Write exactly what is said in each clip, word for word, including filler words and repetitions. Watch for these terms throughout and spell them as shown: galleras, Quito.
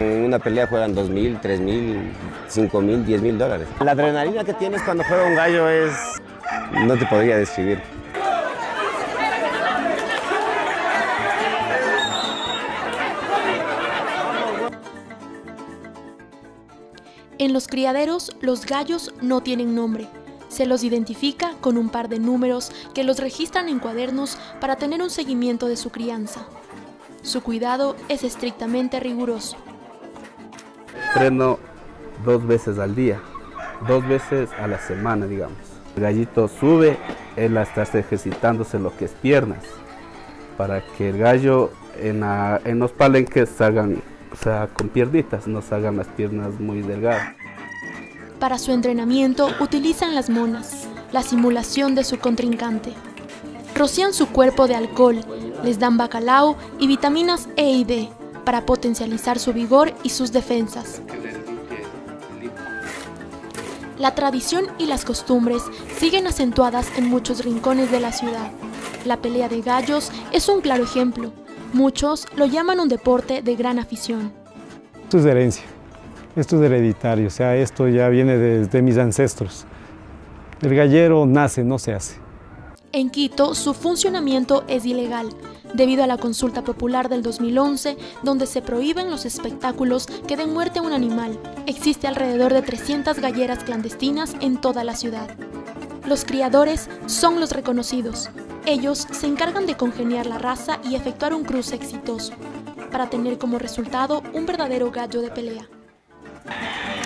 En una pelea juegan dos mil, tres mil, cinco mil, diez mil dólares. La adrenalina que tienes cuando juega un gallo es... no te podría describir. En los criaderos, los gallos no tienen nombre. Se los identifica con un par de números que los registran en cuadernos para tener un seguimiento de su crianza. Su cuidado es estrictamente riguroso. Entreno dos veces al día, dos veces a la semana, digamos. El gallito sube, él va a estarse ejercitándose lo que es piernas, para que el gallo en, la, en los palenques salgan, o sea, con piernitas, no salgan las piernas muy delgadas. Para su entrenamiento utilizan las monas, la simulación de su contrincante. Rocían su cuerpo de alcohol, les dan bacalao y vitaminas E y D para potencializar su vigor y sus defensas. La tradición y las costumbres siguen acentuadas en muchos rincones de la ciudad. La pelea de gallos es un claro ejemplo. Muchos lo llaman un deporte de gran afición. Esto es herencia. Esto es hereditario, o sea, esto ya viene desde mis ancestros. El gallero nace, no se hace. En Quito, su funcionamiento es ilegal, debido a la consulta popular del dos mil once, donde se prohíben los espectáculos que den muerte a un animal. Existe alrededor de trescientas galleras clandestinas en toda la ciudad. Los criadores son los reconocidos. Ellos se encargan de congeniar la raza y efectuar un cruce exitoso, para tener como resultado un verdadero gallo de pelea.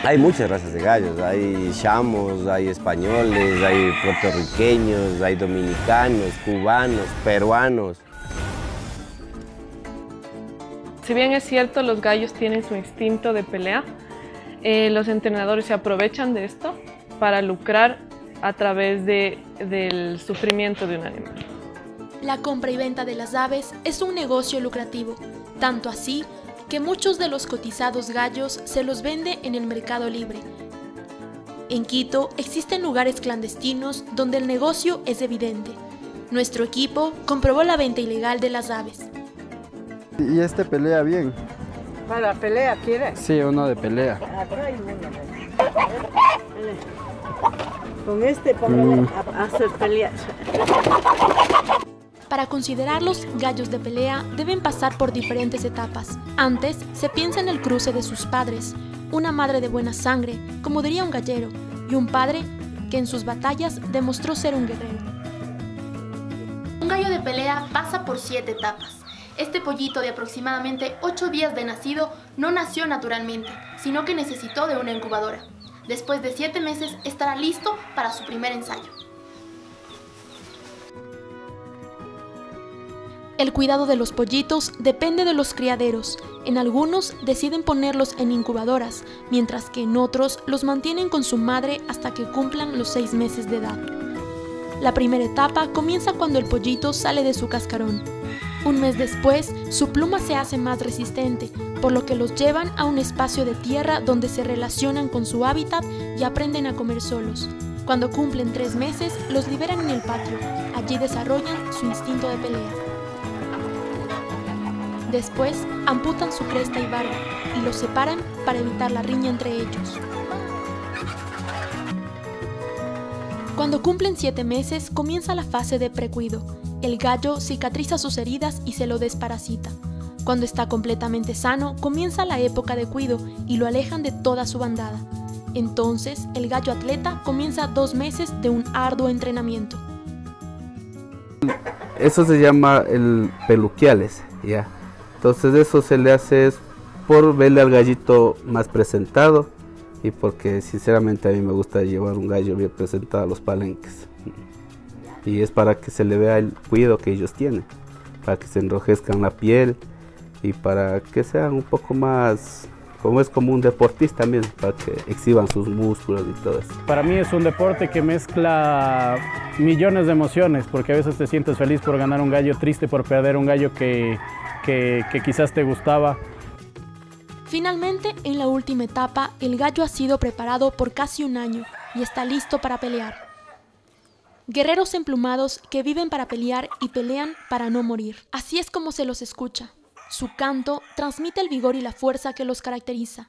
Hay muchas razas de gallos, hay chamos, hay españoles, hay puertorriqueños, hay dominicanos, cubanos, peruanos. Si bien es cierto, los gallos tienen su instinto de pelea, eh, los entrenadores se aprovechan de esto para lucrar a través de, del sufrimiento de un animal. La compra y venta de las aves es un negocio lucrativo, tanto así que muchos de los cotizados gallos se los vende en el mercado libre. En Quito existen lugares clandestinos donde el negocio es evidente. Nuestro equipo comprobó la venta ilegal de las aves. ¿Y este pelea bien? ¿Para pelea quiere? Sí, uno de pelea. Con este para mm. hacer pelear. Para considerarlos gallos de pelea deben pasar por diferentes etapas. Antes se piensa en el cruce de sus padres, una madre de buena sangre, como diría un gallero, y un padre que en sus batallas demostró ser un guerrero. Un gallo de pelea pasa por siete etapas. Este pollito de aproximadamente ocho días de nacido no nació naturalmente, sino que necesitó de una incubadora. Después de siete meses estará listo para su primer ensayo. El cuidado de los pollitos depende de los criaderos. En algunos deciden ponerlos en incubadoras, mientras que en otros los mantienen con su madre hasta que cumplan los seis meses de edad. La primera etapa comienza cuando el pollito sale de su cascarón. Un mes después, su pluma se hace más resistente, por lo que los llevan a un espacio de tierra donde se relacionan con su hábitat y aprenden a comer solos. Cuando cumplen tres meses, los liberan en el patio. Allí desarrollan su instinto de pelea. Después, amputan su cresta y barba y los separan para evitar la riña entre ellos. Cuando cumplen siete meses, comienza la fase de precuido. El gallo cicatriza sus heridas y se lo desparasita. Cuando está completamente sano, comienza la época de cuido y lo alejan de toda su bandada. Entonces, el gallo atleta comienza dos meses de un arduo entrenamiento. Eso se llama el peluquiales, ya. Entonces eso se le hace es por verle al gallito más presentado y porque sinceramente a mí me gusta llevar un gallo bien presentado a los palenques. Y es para que se le vea el cuidado que ellos tienen, para que se enrojezcan la piel y para que sean un poco más, como es como un deportista mismo, para que exhiban sus músculos y todo eso. Para mí es un deporte que mezcla millones de emociones, porque a veces te sientes feliz por ganar un gallo, triste por perder un gallo que... Que, que quizás te gustaba. Finalmente, en la última etapa, el gallo ha sido preparado por casi un año y está listo para pelear. Guerreros emplumados que viven para pelear y pelean para no morir. Así es como se los escucha. Su canto transmite el vigor y la fuerza que los caracteriza.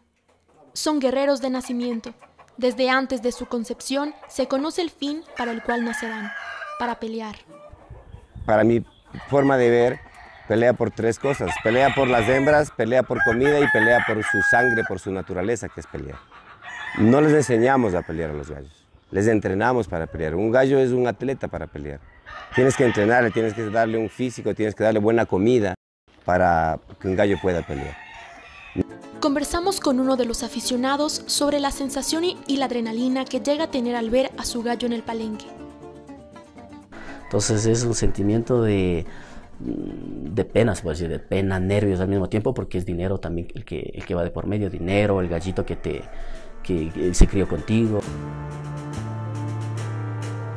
Son guerreros de nacimiento. Desde antes de su concepción se conoce el fin para el cual nacerán, para pelear. Para mi forma de ver, pelea por tres cosas. Pelea por las hembras, pelea por comida y pelea por su sangre, por su naturaleza, que es pelear. No les enseñamos a pelear a los gallos, les entrenamos para pelear. Un gallo es un atleta para pelear. Tienes que entrenarle, tienes que darle un físico, tienes que darle buena comida para que un gallo pueda pelear. Conversamos con uno de los aficionados sobre la sensación y la adrenalina que llega a tener al ver a su gallo en el palenque. Entonces es un sentimiento de, de pena, se puede decir, de pena, nervios al mismo tiempo, porque es dinero también el que, el que va de por medio, dinero, el gallito que, te, que, que se crió contigo.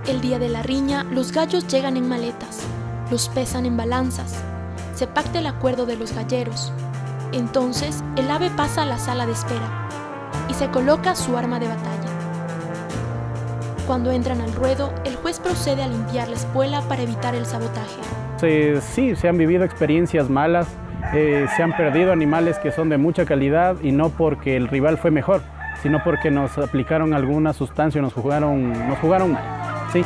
El día de la riña, los gallos llegan en maletas, los pesan en balanzas, se pacta el acuerdo de los galleros. Entonces, el ave pasa a la sala de espera y se coloca su arma de batalla. Cuando entran al ruedo, el juez procede a limpiar la espuela para evitar el sabotaje. Eh, sí, se han vivido experiencias malas, eh, se han perdido animales que son de mucha calidad, y no porque el rival fue mejor, sino porque nos aplicaron alguna sustancia y nos jugaron, nos jugaron mal. Sí.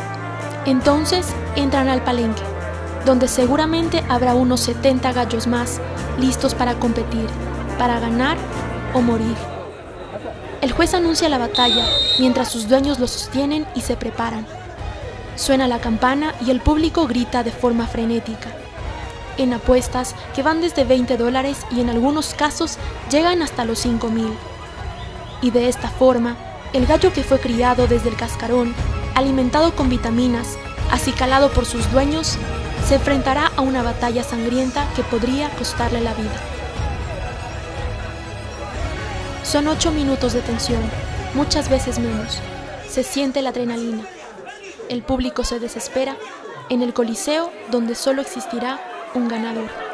Entonces, entran al palenque, donde seguramente habrá unos setenta gallos más, listos para competir, para ganar o morir. El juez anuncia la batalla, mientras sus dueños lo sostienen y se preparan. Suena la campana y el público grita de forma frenética. En apuestas que van desde veinte dólares y en algunos casos llegan hasta los cinco mil. Y de esta forma, el gallo que fue criado desde el cascarón, alimentado con vitaminas, acicalado por sus dueños, se enfrentará a una batalla sangrienta que podría costarle la vida. Son ocho minutos de tensión, muchas veces menos. Se siente la adrenalina. El público se desespera en el Coliseo, donde solo existirá un ganador.